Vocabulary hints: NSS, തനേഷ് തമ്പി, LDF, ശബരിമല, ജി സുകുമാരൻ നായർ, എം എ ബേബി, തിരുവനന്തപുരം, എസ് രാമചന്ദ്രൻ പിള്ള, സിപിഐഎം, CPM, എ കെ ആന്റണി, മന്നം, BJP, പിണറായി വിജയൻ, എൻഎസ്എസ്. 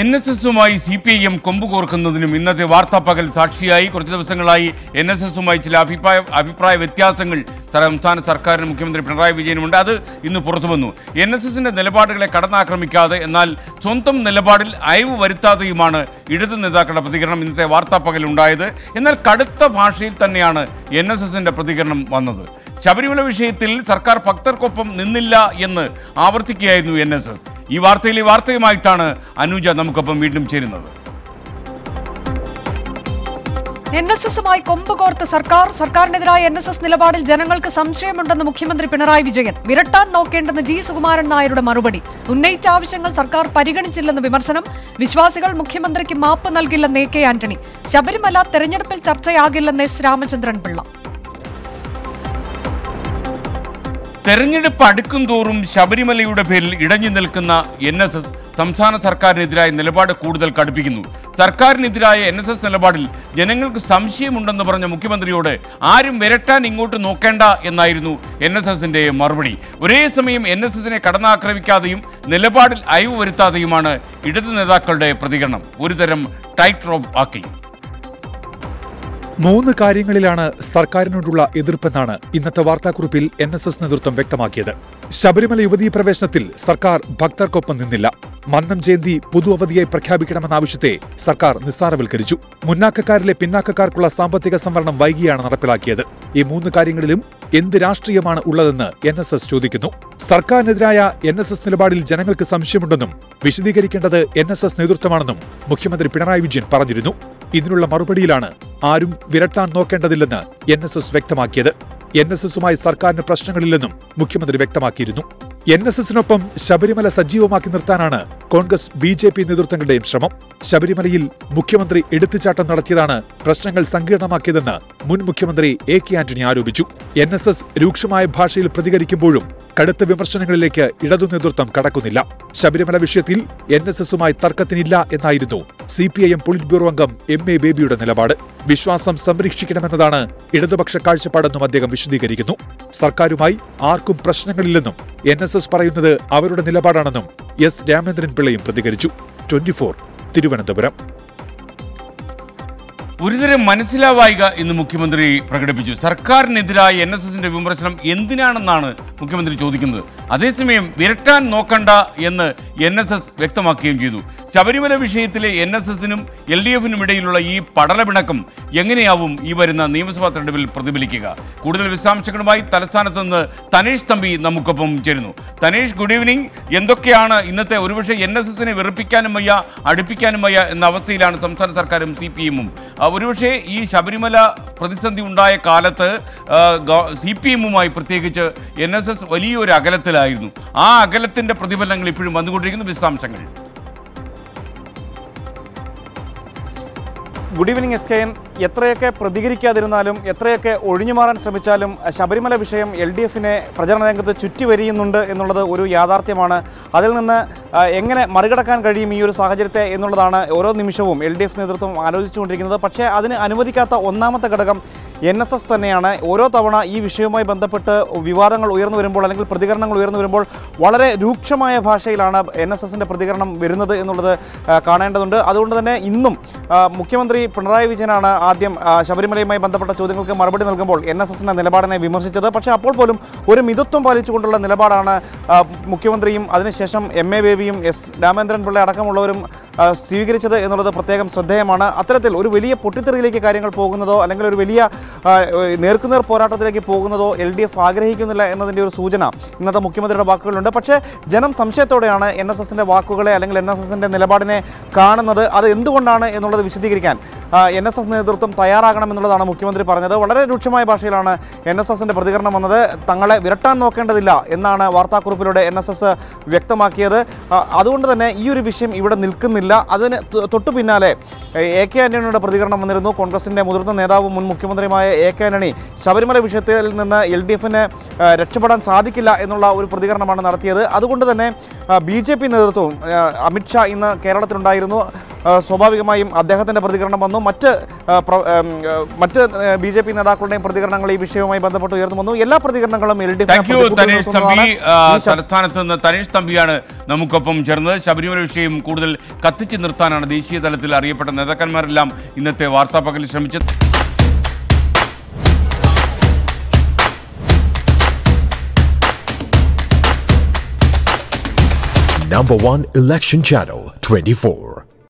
എൻഎസ്എസുമായി സിപിഐഎം കൊമ്പുകോർക്കുന്നതിനും ഇന്നത്തെ വാർത്താപകൽ സാക്ഷിയായി. കുറച്ച് ദിവസങ്ങളായി എൻഎസ്എസുമായി ചില അഭിപ്രായ വ്യത്യാസങ്ങൾ സംസ്ഥാന സർക്കാരിന് മുഖ്യമന്ത്രി പിണറായി വിജയനുമുണ്ട്. അത് ഇന്ന് പുറത്തുവന്നു. എൻഎസ്എസിന്റെ നിലപാടുകളെ കടന്നാക്രമിക്കാതെ എന്നാൽ സ്വന്തം നിലപാടിൽ അയവ് വരുത്താതെയുമാണ് ഇടതു നേതാക്കളുടെ പ്രതികരണം ഇന്നത്തെ വാർത്താപകൽ ഉണ്ടായത്. എന്നാൽ കടുത്ത ഭാഷയിൽ തന്നെയാണ് എൻഎസ്എസിന്റെ പ്രതികരണം വന്നത്. ശബരിമല വിഷയത്തിൽ സർക്കാർ ഭക്തർക്കൊപ്പം നിന്നില്ല എന്ന് ആവർത്തിക്കുകയായിരുന്നു എൻഎസ്എസ്. ഈ വാർത്തയിലെ വാർത്തയുമായിട്ടാണ് അനുജ നമുക്കൊപ്പം വീണ്ടും ചേരുന്നത്. എൻഎസ്എസുമായി കൊമ്പുകോർത്ത് സർക്കാരിനെതിരായ എൻഎസ്എസ് നിലപാടിൽ ജനങ്ങൾക്ക് സംശയമുണ്ടെന്ന് മുഖ്യമന്ത്രി പിണറായി വിജയൻ. വിരട്ടാൻ നോക്കേണ്ടെന്ന് ജി സുകുമാരൻ നായരുടെ മറുപടി. ഉന്നയിച്ച ആവശ്യങ്ങൾ സർക്കാർ പരിഗണിച്ചില്ലെന്ന് വിമർശനം. വിശ്വാസികൾ മുഖ്യമന്ത്രിക്ക് മാപ്പ് നൽകില്ലെന്ന് കെ ആന്റണി. ശബരിമല തെരഞ്ഞെടുപ്പിൽ ചർച്ചയാകില്ലെന്ന് എസ് രാമചന്ദ്രൻ പിള്ള. തെരഞ്ഞെടുപ്പ് അടുക്കും തോറും ശബരിമലയുടെ പേരിൽ ഇടഞ്ഞു നിൽക്കുന്ന എൻഎസ്എസ് സംസ്ഥാന സർക്കാരിനെതിരായ നിലപാട് കൂടുതൽ കടുപ്പിക്കുന്നു. സർക്കാരിനെതിരായ എൻഎസ്എസ് നിലപാടിൽ ജനങ്ങൾക്ക് സംശയമുണ്ടെന്ന് പറഞ്ഞ മുഖ്യമന്ത്രിയോട് ആരും വിരട്ടാൻ ഇങ്ങോട്ട് നോക്കേണ്ട എന്നായിരുന്നു എൻഎസ്എസിന്റെ മറുപടി. ഒരേ സമയം എൻഎസ്എസിനെ കടന്നാക്രമിക്കാതെയും നിലപാടിൽ അയവ് വരുത്താതെയുമാണ് ഇടതു നേതാക്കളുടെ പ്രതികരണം. ഒരുതരം ടൈറ്റ് റോപ്പ് ആക്കി. മൂന്ന് കാര്യങ്ങളിലാണ് സർക്കാരിനോടുള്ള എതിർപ്പെന്നാണ് ഇന്നത്തെ വാർത്താക്കുറിപ്പിൽ എൻഎസ്എസ് നേതൃത്വം വ്യക്തമാക്കിയത്. ശബരിമല യുവതീ പ്രവേശനത്തിൽ സർക്കാർ ഭക്തർക്കൊപ്പം നിന്നില്ല. മന്നം ജയന്തി പൊതു അവധിയായി പ്രഖ്യാപിക്കണമെന്ന ആവശ്യത്തെ സർക്കാർ നിസ്സാരവൽക്കരിച്ചു. മുന്നാക്കക്കാരിലെ പിന്നാക്കക്കാർക്കുള്ള സാമ്പത്തിക സംവരണം വൈകിയാണ് നടപ്പിലാക്കിയത്. ഈ മൂന്ന് കാര്യങ്ങളിലും എന്ത് രാഷ്ട്രീയമാണ് ഉള്ളതെന്ന് എൻഎസ്എസ് ചോദിക്കുന്നു. സർക്കാരിനെതിരായ എൻഎസ്എസ് നിലപാടിൽ ജനങ്ങൾക്ക് സംശയമുണ്ടെന്നും വിശദീകരിക്കേണ്ടത് എൻഎസ്എസ് നേതൃത്വമാണെന്നും മുഖ്യമന്ത്രി പിണറായി വിജയൻ പറഞ്ഞിരുന്നു. ഇതിനുള്ള മറുപടിയിലാണ് ആരും വിരട്ടാൻ നോക്കേണ്ടതില്ലെന്ന് എൻഎസ്എസ് വ്യക്തമാക്കിയത്. എൻഎസ്എസുമായി സർക്കാരിന് പ്രശ്നങ്ങളില്ലെന്നും മുഖ്യമന്ത്രി വ്യക്തമാക്കിയിരുന്നു. എൻഎസ്എസിനൊപ്പം ശബരിമല സജീവമാക്കി നിർത്താനാണ് കോൺഗ്രസ് ബിജെപി നേതൃത്വങ്ങളുടെയും ശ്രമം. ശബരിമലയിൽ മുഖ്യമന്ത്രി എടുത്തുചാട്ടം നടത്തിയതാണ് പ്രശ്നങ്ങൾ സങ്കീർണമാക്കിയതെന്ന് മുൻ മുഖ്യമന്ത്രി എ കെ ആന്റണി ആരോപിച്ചു. എൻഎസ്എസ് രൂക്ഷമായ ഭാഷയിൽ പ്രതികരിക്കുമ്പോഴും കടുത്ത വിമർശനങ്ങളിലേക്ക് ഇടതു നേതൃത്വം കടക്കുന്നില്ല. ശബരിമല വിഷയത്തിൽ എൻഎസ്എസുമായി തർക്കത്തിനില്ല എന്നായിരുന്നു സിപിഐഎം പൊളിറ്റ് ബ്യൂറോ അംഗം എം എ ബേബിയുടെ നിലപാട്. വിശ്വാസം സംരക്ഷിക്കണമെന്നതാണ് ഇടതുപക്ഷ കാഴ്ചപ്പാടെന്നും അദ്ദേഹം വിശദീകരിക്കുന്നു. സർക്കാരുമായി ആർക്കും പ്രശ്നങ്ങളില്ലെന്നും എൻഎസ്എസ് പറയുന്നത് അവരുടെ നിലപാടാണെന്നും എസ് രാമേന്ദ്രൻ പിള്ളയും പ്രതികരിച്ചു. 24 തിരുവനന്തപുരം. ഒരുതരം മനസ്സിലാവായിക ഇന്ന് മുഖ്യമന്ത്രി പ്രകടിപ്പിച്ചു. സർക്കാരിനെതിരായ എൻഎസ്എസിന്റെ വിമർശനം എന്തിനാണെന്നാണ് മുഖ്യമന്ത്രി ചോദിക്കുന്നത്. അതേസമയം വിരട്ടാൻ നോക്കണ്ട എന്ന് എൻഎസ്എസ് വ്യക്തമാക്കുകയും ചെയ്തു. ശബരിമല വിഷയത്തിലെ എൻഎസ്എസിനും LDF ഇടയിലുള്ള ഈ പടലപിണക്കം എങ്ങനെയാവും ഈ വരുന്ന നിയമസഭാ തെരഞ്ഞെടുപ്പിൽ പ്രതിഫലിക്കുക? കൂടുതൽ വിശദാംശങ്ങളുമായി തലസ്ഥാനത്ത് നിന്ന് തനേഷ് തമ്പി നമുക്കൊപ്പം ചേരുന്നു. Tanesh, good evening. എന്തൊക്കെയാണ് ഇന്നത്തെ ഒരുപക്ഷെ എൻഎസ്എസിനെ വെറുപ്പിക്കാനും വയ്യ അടുപ്പിക്കാനും വയ്യ എന്ന അവസ്ഥയിലാണ് സംസ്ഥാന സർക്കാരും CPM? ഒരുപക്ഷെ ഈ ശബരിമല പ്രതിസന്ധി ഉണ്ടായ കാലത്ത് CPM പ്രത്യേകിച്ച് എൻഎസ്എസ് വലിയൊരു അകലത്തിലായിരുന്നു. ആ അകലത്തിന്റെ പ്രതിഫലങ്ങൾ ഇപ്പോഴും വന്നുകൊണ്ടിരിക്കുന്നു. വിശദാംശങ്ങൾ. Good evening S K N. എത്രയൊക്കെ പ്രതികരിക്കാതിരുന്നാലും എത്രയൊക്കെ ഒഴിഞ്ഞു മാറാൻ ശ്രമിച്ചാലും ശബരിമല വിഷയം LDF പ്രചരണ രംഗത്ത് ചുറ്റി വരിയുന്നുണ്ട് എന്നുള്ളത് ഒരു യാഥാർത്ഥ്യമാണ്. അതിൽ നിന്ന് എങ്ങനെ മറികടക്കാൻ കഴിയും ഈ ഒരു സാഹചര്യത്തെ എന്നുള്ളതാണ് ഓരോ നിമിഷവും LDF നേതൃത്വം ആലോചിച്ചുകൊണ്ടിരിക്കുന്നത്. പക്ഷേ അതിന് അനുവദിക്കാത്ത ഒന്നാമത്തെ ഘടകം NSS തന്നെയാണ്. ഓരോ തവണ ഈ വിഷയവുമായി ബന്ധപ്പെട്ട് വിവാദങ്ങൾ ഉയർന്നു വരുമ്പോൾ അല്ലെങ്കിൽ പ്രതികരണങ്ങൾ ഉയർന്നു വരുമ്പോൾ വളരെ രൂക്ഷമായ ഭാഷയിലാണ് NSSന്റെ പ്രതികരണം വരുന്നത് എന്നുള്ളത് കാണേണ്ടതുണ്ട്. അതുകൊണ്ട് തന്നെ ഇന്നും മുഖ്യമന്ത്രി പിണറായി വിജയനാണ് ആദ്യം ശബരിമലയുമായി ബന്ധപ്പെട്ട ചോദ്യങ്ങൾക്ക് മറുപടി നൽകുമ്പോൾ NSSന്റെ നിലപാടിനെ വിമർശിച്ചത്. പക്ഷേ അപ്പോൾ പോലും ഒരു മിതത്വം പാലിച്ചുകൊണ്ടുള്ള നിലപാടാണ് മുഖ്യമന്ത്രിയും അതിനുശേഷം എം എ ബേബിയും എസ് രാമേന്ദ്രൻ പിള്ള അടക്കമുള്ളവരും സ്വീകരിച്ചത് എന്നുള്ളത് പ്രത്യേകം ശ്രദ്ധേയമാണ്. അത്തരത്തിൽ ഒരു വലിയ പൊട്ടിത്തെറിയിലേക്ക് കാര്യങ്ങൾ പോകുന്നതോ അല്ലെങ്കിൽ ഒരു വലിയ നേർക്കുനേർ പോരാട്ടത്തിലേക്ക് പോകുന്നതോ LDF ആഗ്രഹിക്കുന്നില്ല എന്നതിൻ്റെ ഒരു സൂചന ഇന്നത്തെ മുഖ്യമന്ത്രിയുടെ വാക്കുകളുണ്ട്. പക്ഷേ ജനം സംശയത്തോടെയാണ് NSSന്റെ വാക്കുകളെ അല്ലെങ്കിൽ NSSന്റെ നിലപാടിനെ കാണുന്നത്. അത് എന്തുകൊണ്ടാണ് എന്നുള്ളത് വിശദീകരിക്കാൻ NSS നേതൃത്വം തയ്യാറാകണമെന്നുള്ളതാണ് മുഖ്യമന്ത്രി പറഞ്ഞത്. വളരെ രൂക്ഷമായ ഭാഷയിലാണ് NSSന്റെ പ്രതികരണം വന്നത്. തങ്ങളെ വിരട്ടാൻ നോക്കേണ്ടതില്ല എന്നാണ് വാർത്താക്കുറിപ്പിലൂടെ NSS വ്യക്തമാക്കിയത്. അതുകൊണ്ട് തന്നെ ഈ ഒരു വിഷയം ഇവിടെ നിൽക്കുന്നില്ല. അതിന് തൊട്ടു പിന്നാലെ എ കെ ആന്റണിയുടെ പ്രതികരണം വന്നിരുന്നു. കോൺഗ്രസിൻ്റെ മുതിർന്ന നേതാവും മുൻ മുഖ്യമന്ത്രിയുമായ A. K. Nani, Shabarimala Vishatil and the LDFN Rachapadan Sadikila and Ula will Prodigar Namanatya, Adunda the name BJP Naruto, Amit Shah in the Kerala Tundairno, Sobavimayim, Adakatan Prodigarnamano, much BJP Nadakul name Prodigarnangali Vishima by the Potter Mono, Yella Prodigarnangal LDFN. Thank you, Tanish Tambi, Sarathanathan, Tanish Tambiana, Namukapam Journal, Shabarimala Vishim Kudal, Katichin Rutan and the Ishi, the Little Ariapat and Nadakan Marilam in the Tevarta Pakistan. Number 1 Election Channel 24.